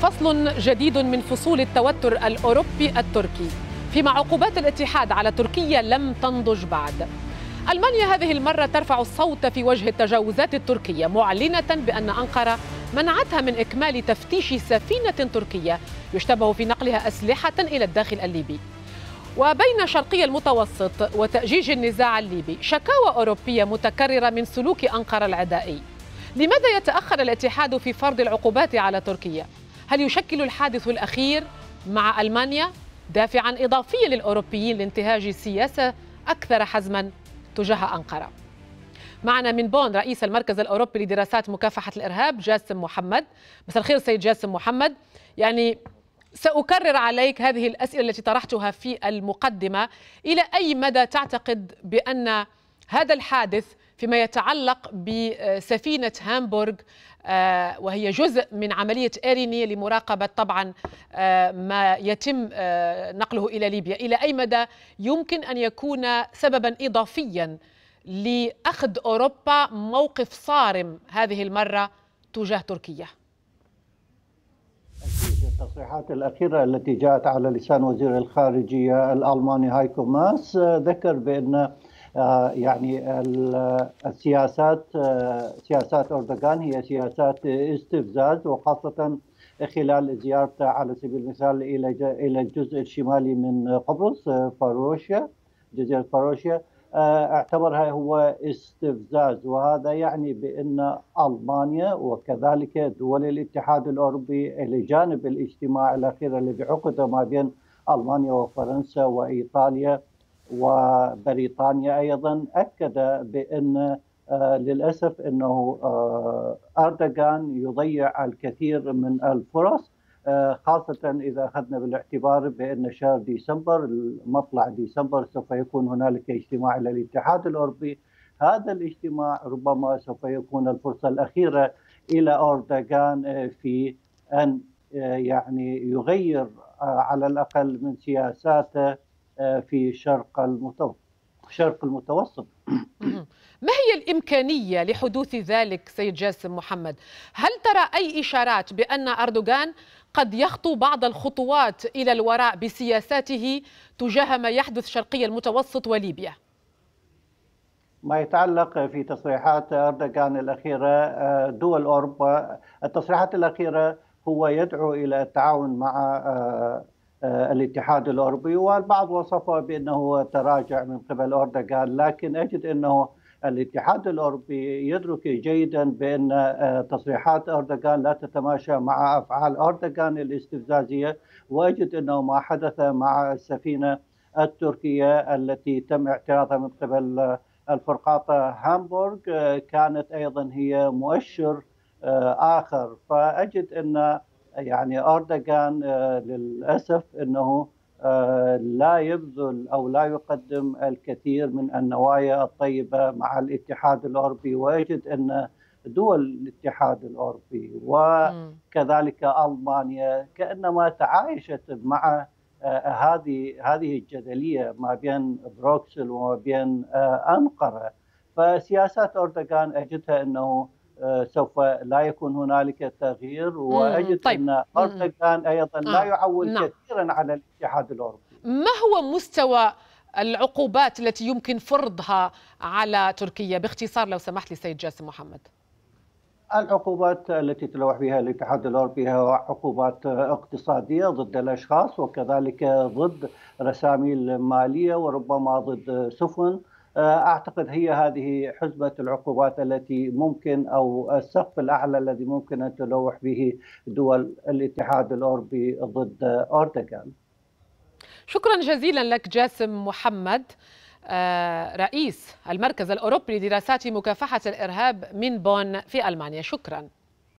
فصل جديد من فصول التوتر الأوروبي التركي، فيما عقوبات الاتحاد على تركيا لم تنضج بعد. ألمانيا هذه المرة ترفع الصوت في وجه التجاوزات التركية، معلنة بأن أنقرة منعتها من إكمال تفتيش سفينة تركية يشتبه في نقلها أسلحة إلى الداخل الليبي. وبين شرقي المتوسط وتأجيج النزاع الليبي شكاوى أوروبية متكررة من سلوك أنقرة العدائي. لماذا يتأخر الاتحاد في فرض العقوبات على تركيا؟ هل يشكل الحادث الأخير مع ألمانيا دافعاً إضافياً للأوروبيين لانتهاج سياسة أكثر حزماً تجاه أنقرة؟ معنا من بون رئيس المركز الأوروبي لدراسات مكافحة الإرهاب جاسم محمد. مساء الخير سيد جاسم محمد. يعني سأكرر عليك هذه الأسئلة التي طرحتها في المقدمة، إلى أي مدى تعتقد بأن هذا الحادث فيما يتعلق بسفينة هامبورغ وهي جزء من عملية إيريني لمراقبة طبعا ما يتم نقله إلى ليبيا، إلى أي مدى يمكن أن يكون سببا إضافيا لأخذ أوروبا موقف صارم هذه المرة تجاه تركيا؟ التصريحات الأخيرة التي جاءت على لسان وزير الخارجية الألماني هايكو ماس ذكر بأن يعني سياسات أردوغان هي سياسات استفزاز، وخاصة خلال زيارته على سبيل المثال إلى الجزء الشمالي من قبرص فاروشيا، جزيرة فاروشيا، اعتبرها هو استفزاز. وهذا يعني بأن ألمانيا وكذلك دول الاتحاد الأوروبي إلى جانب الاجتماع الأخير الذي عقد ما بين ألمانيا وفرنسا وإيطاليا وبريطانيا أيضا، أكد بأن للأسف أنه أردوغان يضيع الكثير من الفرص، خاصة إذا أخذنا بالاعتبار بأن شهر ديسمبر، مطلع ديسمبر، سوف يكون هنالك اجتماع للاتحاد الأوروبي. هذا الاجتماع ربما سوف يكون الفرصة الأخيرة إلى أردوغان في أن يعني يغير على الأقل من سياساته في شرق المتوسط. ما هي الإمكانية لحدوث ذلك سيد جاسم محمد؟ هل ترى أي إشارات بأن أردوغان قد يخطو بعض الخطوات إلى الوراء بسياساته تجاه ما يحدث شرقي المتوسط وليبيا؟ ما يتعلق في تصريحات أردوغان الأخيرة دول أوروبا، التصريحات الأخيرة هو يدعو إلى التعاون مع الاتحاد الأوروبي، والبعض وصفه بأنه تراجع من قبل أردوغان، لكن أجد أنه الاتحاد الأوروبي يدرك جيدا بأن تصريحات أردوغان لا تتماشى مع أفعال أردوغان الاستفزازية. وأجد أنه ما حدث مع السفينة التركية التي تم اعتراضها من قبل الفرقاطة هامبورغ كانت أيضا هي مؤشر آخر. فأجد أن يعني أردوغان للأسف أنه لا يبذل أو لا يقدم الكثير من النوايا الطيبة مع الاتحاد الأوروبي. ويجد أن دول الاتحاد الأوروبي وكذلك ألمانيا كأنما تعايشت مع هذه الجدلية ما بين بروكسل وما بين أنقرة. فسياسات أردوغان أجدها أنه سوف لا يكون هنالك تغيير. وأجد أن أردوغان أيضا لا يعول كثيرا على الاتحاد الأوروبي. ما هو مستوى العقوبات التي يمكن فرضها على تركيا باختصار لو سمحت لي سيد جاسم محمد؟ العقوبات التي تلوح بها الاتحاد الأوروبي هي عقوبات اقتصادية ضد الأشخاص، وكذلك ضد رسامي مالية، وربما ضد سفن. أعتقد هي هذه حسبة العقوبات التي ممكن أو السقف الأعلى الذي ممكن أن تلوح به دول الاتحاد الأوروبي ضد أردوغان. شكرا جزيلا لك جاسم محمد رئيس المركز الأوروبي لدراسات مكافحة الإرهاب من بون في ألمانيا. شكرا.